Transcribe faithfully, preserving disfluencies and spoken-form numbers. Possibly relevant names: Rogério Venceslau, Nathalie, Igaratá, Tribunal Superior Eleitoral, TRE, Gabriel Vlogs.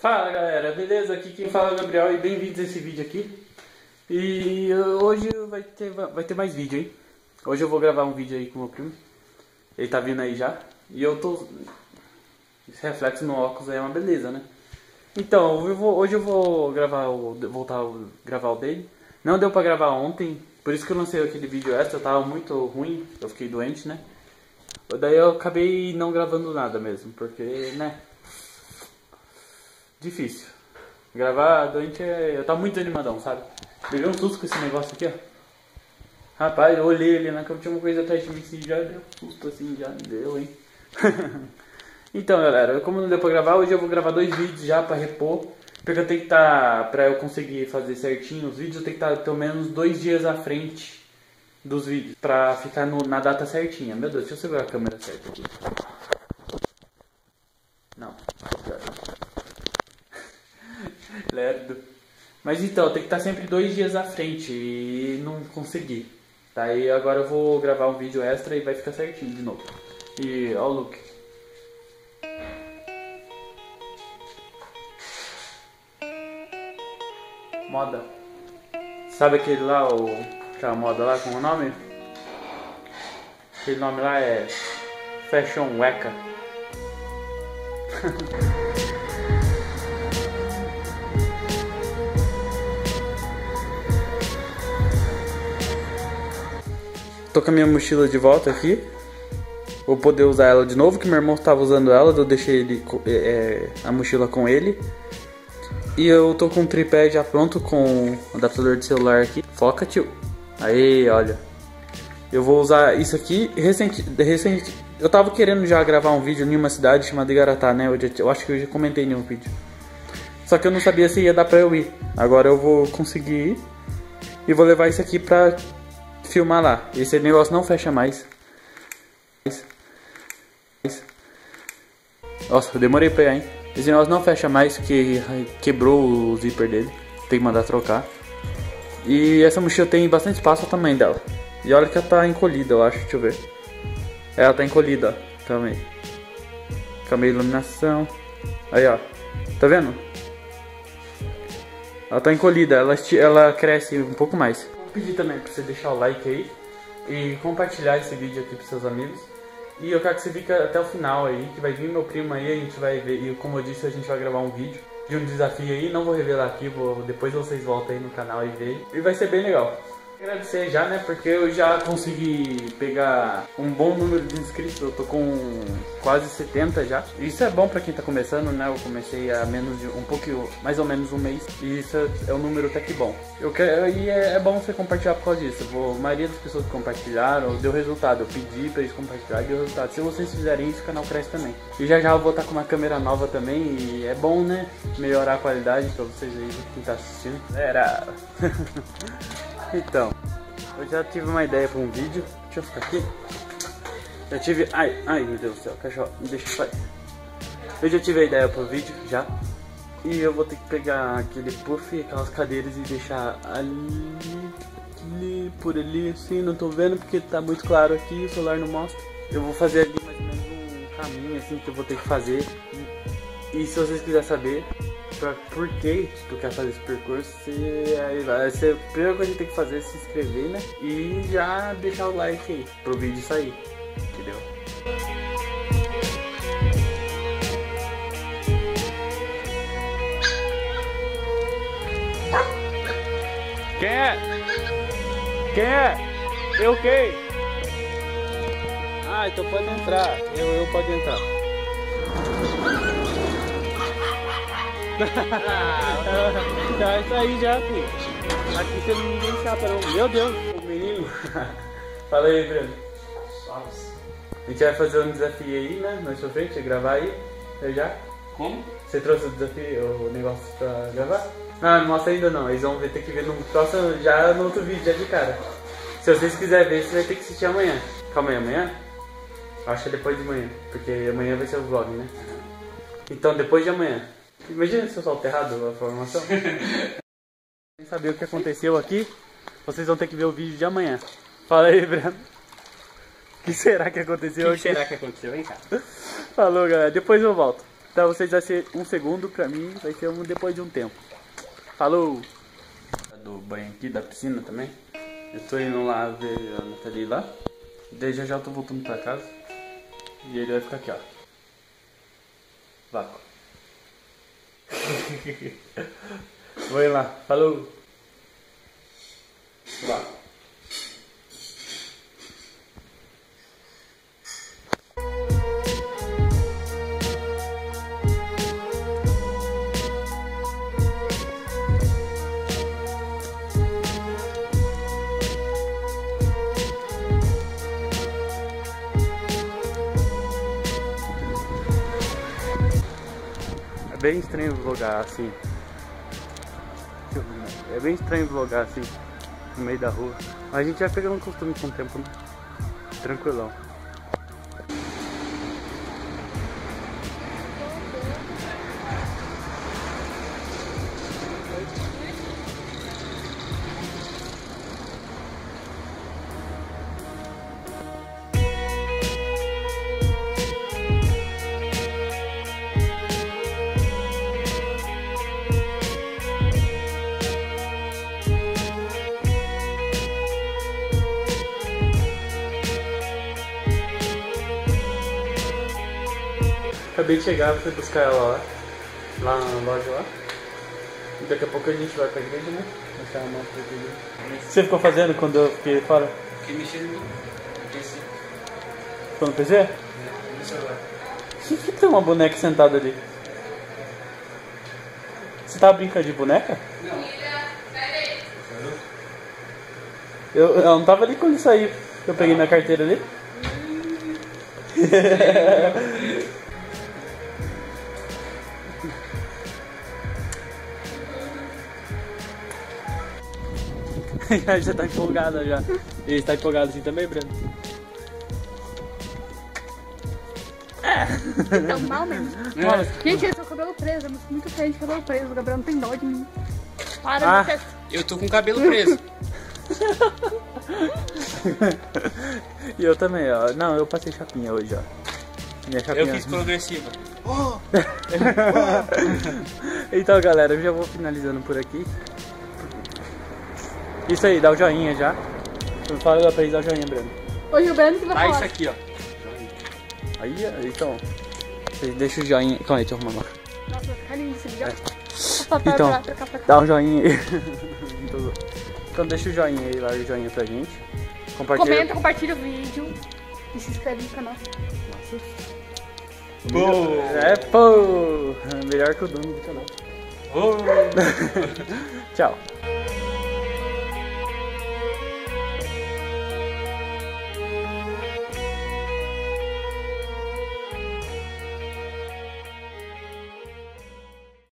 Fala galera, beleza? Aqui quem fala é o Gabriel e bem-vindos a esse vídeo aqui. E hoje vai ter, vai ter mais vídeo, hein? Hoje eu vou gravar um vídeo aí com o meu primo. Ele tá vindo aí já. E eu tô... Esse reflexo no óculos aí é uma beleza, né? Então, eu vou, hoje eu vou gravar o, voltar a gravar o dele. Não deu pra gravar ontem, por isso que eu lancei aquele vídeo extra. Eu tava muito ruim, eu fiquei doente, né? Daí eu acabei não gravando nada mesmo, porque, né... Difícil. Gravar doente é... Eu tava muito animadão, sabe? Peguei um susto com esse negócio aqui, ó. Rapaz, eu olhei ali na cama, tinha uma coisa atrás de mim assim, já deu susto assim, já deu, hein? Então, galera, como não deu pra gravar, hoje eu vou gravar dois vídeos já pra repor. Porque eu tenho que estar... Tá, pra eu conseguir fazer certinho os vídeos, eu tenho que estar tá, pelo menos dois dias à frente dos vídeos. Pra ficar no, na data certinha. Meu Deus, deixa eu segurar a câmera certa aqui. Não. Lerdo. Mas então, tem que estar sempre dois dias à frente e não consegui. Tá, e agora eu vou gravar um vídeo extra e vai ficar certinho de novo. E ó o look. Moda. Sabe aquele lá, o... aquela moda lá com o nome? Aquele nome lá é... Fashion Weka. Tô com a minha mochila de volta aqui. Vou poder usar ela de novo, que meu irmão estava usando ela, eu deixei ele, é, a mochila com ele. E eu tô com o tripé já pronto, com o adaptador de celular aqui. Foca, tio. Aí, olha. Eu vou usar isso aqui. Recente, recente, eu tava querendo já gravar um vídeo em uma cidade chamada Igaratá, né? Eu, já, eu acho que eu já comentei em um vídeo. Só que eu não sabia se ia dar pra eu ir. Agora eu vou conseguir ir. E vou levar isso aqui pra... filmar lá. Esse negócio não fecha mais. Isso. Isso. Nossa, eu demorei pra ir, hein? Esse negócio não fecha mais, que quebrou o zíper dele. Tem que mandar trocar. E essa mochila tem bastante espaço ao tamanho dela. E olha que ela tá encolhida, eu acho. Deixa eu ver. Ela tá encolhida, ó. Calma aí. Calma aí, iluminação. Aí, ó. Tá vendo? Ela tá encolhida. Ela, ela cresce um pouco mais. Pedir também para você deixar o like aí e compartilhar esse vídeo aqui para seus amigos. E eu quero que você fique até o final aí, que vai vir meu primo aí, a gente vai ver. E como eu disse, a gente vai gravar um vídeo de um desafio aí, não vou revelar aqui, vou, depois vocês voltam aí no canal e veem. E vai ser bem legal. Agradecer já, né, porque eu já consegui pegar um bom número de inscritos, eu tô com quase setenta já. Isso é bom pra quem tá começando, né, eu comecei há menos de um pouquinho, mais ou menos um mês, e isso é um número até que bom. Eu quero, e é, é bom você compartilhar por causa disso, vou, a maioria das pessoas que compartilharam deu resultado, eu pedi pra eles compartilharem, deu resultado. Se vocês fizerem isso, o canal cresce também. E já já eu vou estar com uma câmera nova também, e é bom, né, melhorar a qualidade pra vocês aí, quem tá assistindo. Era... Então, eu já tive uma ideia para um vídeo. Deixa eu ficar aqui. Já tive... Ai, ai, meu Deus do céu, cachorro, me deixa sair. Eu já tive a ideia para o vídeo, já. E eu vou ter que pegar aquele puff, aquelas cadeiras e deixar ali, ali, por ali, assim. Não tô vendo porque tá muito claro aqui, o celular não mostra. Eu vou fazer ali mais ou menos um caminho, assim, que eu vou ter que fazer. E se vocês quiserem saber... Pra por que tu quer fazer esse percurso, se aí vai ser a primeira coisa que tem que fazer é se inscrever, né? E já deixar o like aí pro vídeo sair, entendeu? Quem é? Quem é? Eu quem? Ah, então pode entrar. Eu, eu pode entrar. Tá, isso aí já, filho. Aqui você não ninguém chapa não. Meu Deus, o menino. Fala aí, Bruno. A gente vai fazer um desafio aí, né? Na sua frente, gravar aí. Eu já? Como? Você trouxe o desafio, o negócio pra gravar? Não, não mostra ainda não. Eles vão ver, ter que ver no próximo, já no outro vídeo, já de cara. Se vocês quiserem ver, você vai ter que assistir amanhã. Calma aí, amanhã? Acho que é depois de amanhã, porque amanhã vai ser o vlog, né? Então, depois de amanhã. Imagina se eu solto errado a formação. Sem saber o que aconteceu aqui, vocês vão ter que ver o vídeo de amanhã. Fala aí, Breno. O que será que aconteceu aqui? O que será que aconteceu, hein, cara? Falou, galera. Depois eu volto. Pra vocês vai ser um segundo, pra mim vai ser um depois de um tempo. Falou! Do banho aqui, da piscina também. Eu tô indo lá ver a Nathalie lá. Daí já já eu tô voltando pra casa. E ele vai ficar aqui, ó. Vácuo. Vou ir lá. Falou! Vácuo. É bem estranho vlogar assim. É bem estranho vlogar assim, no meio da rua. Mas a gente vai pegando um costume com o tempo, né? Tranquilão. Acabei de chegar, fui buscar ela lá, lá na loja lá. E daqui a pouco a gente vai pra igreja, né? Deixar a mão pra igreja. Você ficou fazendo quando eu fiquei fora? Fiquei mexendo no P C. Ficou no P C? Não, no celular. Por que tem uma boneca sentada ali? Você tava brincando de boneca? Não. Eu, eu não tava ali quando eu saí. Eu peguei minha carteira ali. Já tá empolgada já. Ele tá empolgado assim também, Breno? É. Então, mal mesmo. É. Gente, eu tô com o cabelo preso. É muito feio de cabelo preso. O Gabriel não tem dó de mim. Para, ah, de eu tô com o cabelo preso. E eu também, ó. Não, eu passei chapinha hoje, ó. Minha chapinha. Eu fiz progressiva. Oh. Então, galera, eu já vou finalizando por aqui. Isso aí, dá o joinha já. Não fala pra eles dar o joinha, Breno. Hoje o Breno que vai falar. Ah, isso aqui, ó. Aí, então. Vocês deixam o joinha. Calma aí, deixa eu arrumar. Nossa, vai ficar lindo esse vídeo. Então, dá o joinha aí. Então deixa o joinha aí, lá o joinha pra gente. Compartilha. Comenta, compartilha o vídeo. E se inscreve no canal. Nossa. Pô. É, pô. Melhor que o dono do canal. Pô. Tchau.